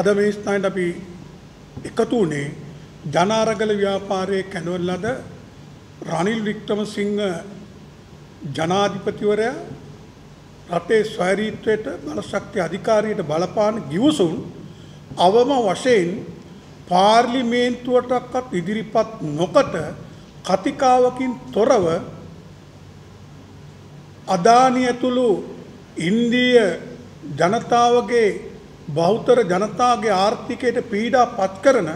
अदमेस्तानपि इकतूने जनारगल व्यापारे कनोल्लद रानिल विक्रमसिंह जनाधिपतिवर्य रटे स्वैरीत्वेट मनशक्ति अधिकारियट बलपान गिवसुन अवम वशेन पार्लिमेंटुवटक्कत इदिरिपत नोकट कतिकावकिन तोरव अदानियतुलु इंडिय जनतावगे බහුතර ජනතාගේ ආර්ථිකයට පීඩා පත් කරන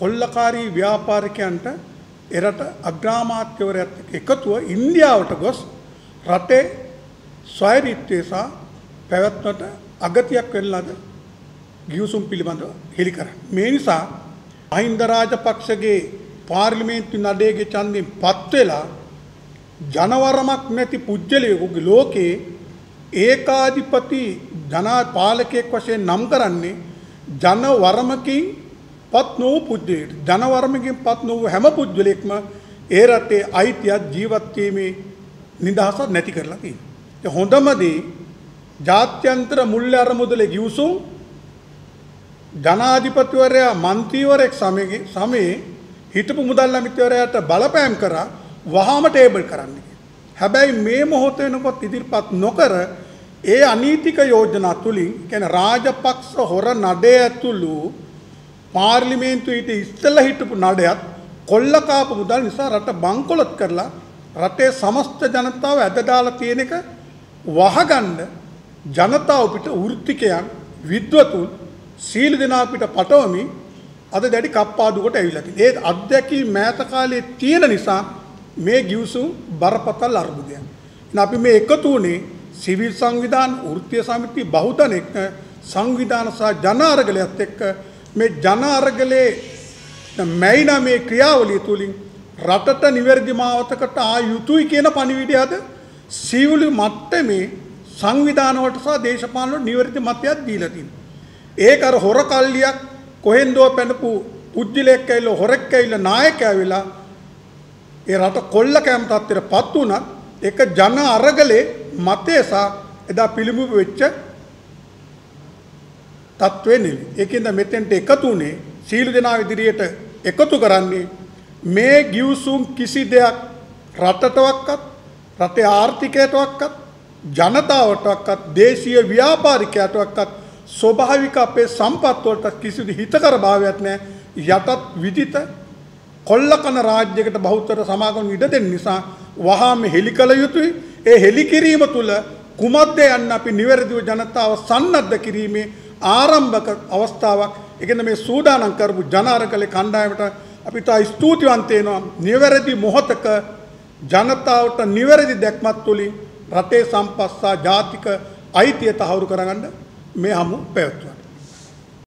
කොල්ලකාරී ව්‍යාපාරිකයන්ට එරට අග්‍රාමාත්‍යවරයෙක් එකතුව ඉන්දියාවට ගොස් රටේ ස්වෛරීත්වය සහ පැවැත්මට අගතියක් වෙන්නද ගිවිසුම් පිළිබඳව හෙළි කරා. මේ නිසා මහින්ද රාජපක්ෂගේ පාර්ලිමේන්තු නඩේගේ ඡන්දයෙන් පත් වෙලා ජනවරමක් නැති පුජ්‍යලයේ ලෝකේ ඒකාධිපති ජනපාලකෙක් වශයෙන් නම් කරන්නේ ජනවරමකින් පත් නො වූ පුජ්‍යලයට. ජනවරමකින් පත් නො වූ හැම පුජ්‍යලෙක්ම ඒ රටේ අයිතියත් ජීවත් වීමේ නිදහසත් නැති කරලා තියෙනවා. ඒ හොඳම දේ ජාත්‍යන්තර මුල්‍ය අරමුදල ගිවිසුම් ජනාධිපතිවරයා മന്ത്രിවරයෙක් සමයේ හිටපු මුදල් අමාත්‍යවරයාට බලපෑම් කරා වහාම ටේබල් කරන්න. හැබැයි මේ මොහොත වෙනකොට ඉදිරිපත් නොකර ඒ අනීතික යෝජනා තුලින් කියන රාජපක්ෂ හොර නඩේ ඇතුළු පාර්ලිමේන්තු ඊට ඉස්සෙල්ලා හිටපු නඩයත් කොල්ල කාපු මුදල් නිසා රට බංකොලොත් කරලා රටේ සමස්ත ජනතාව ඇද දාලා තියෙන එක වහගන්න ජනතාව පිට වෘත්තිකයන් විද්වතුන් සීල දෙනා පිට පටවමි අද දැඩි කප්පාදු කොට ඇවිල්ලා තියෙන. ඒ අධ්‍යක්ෂී මෑත කාලේ තියෙන නිසා මේ ගිවිසුම් බරපතල අර්බුදයක්. එහෙනම් අපි මේ එකතු වුණේ सिविल संविधान वृत्तीय समिति बहुधन एक संविधान सह जन अरगले अत्यक में जन अरगले मैना में क्रियावली तुलिंग रटट निवर्दि मावतकट आ युतुईकेन पणिविडयाद सिविल मट्टे में संविधान वट सह देशपालन वट निवर्दि मतया दीला तीन एक अर होर काल्लिया कोहेंदो पेनपु पुज्जिलेक कैलो होरेक कैलो नायक आविला ए रट कोल्ल कैम तत्तिर पत उना एक जन अरगले मते सा यदा पिलुमु वेच्च तत्वे නෙවි. ඒකෙන්ද මෙතෙන්ට එකතුනේ සීළු දෙනා ඉදිරියට එකතු කරන්නේ මේ ගිවිසුම් කිසි දෙයක් රටටවත් රටේ ආර්ථිකයටවත් ජනතාවටවත් දේශීය ව්‍යාපාරිකයටවත් ස්වභාවික අපේ සම්පත් වලට කිසිදු හිතකර භාවයක් නැහැ. යටත් විදිත කොල්ලකන රාජ්‍යයකට බහුතර සමාගම් ඉඩ දෙන්න නිසා වහාම හෙලිකල යුතුයි. ඒ හෙලිකිරීම තුළ කුමද්ද යන්න අපි නිවැරදිව ජනතාව සන්නද්ධ කිරීමේ ආරම්භක අවස්ථාවක්. ඒකෙන් මේ සූදානම් කරපු ජනාරකලේ කණ්ඩායමට අපි තා ස්තුතිවන්ත වෙනවා. නිවැරදි මොහතක ජනතාවට නිවැරදි දැක්මක් තුලින් රටේ සම්පස්සා ජාතික අයිතිය තහවුරු කරගන්න මේ හමු පැවැත්වුවා.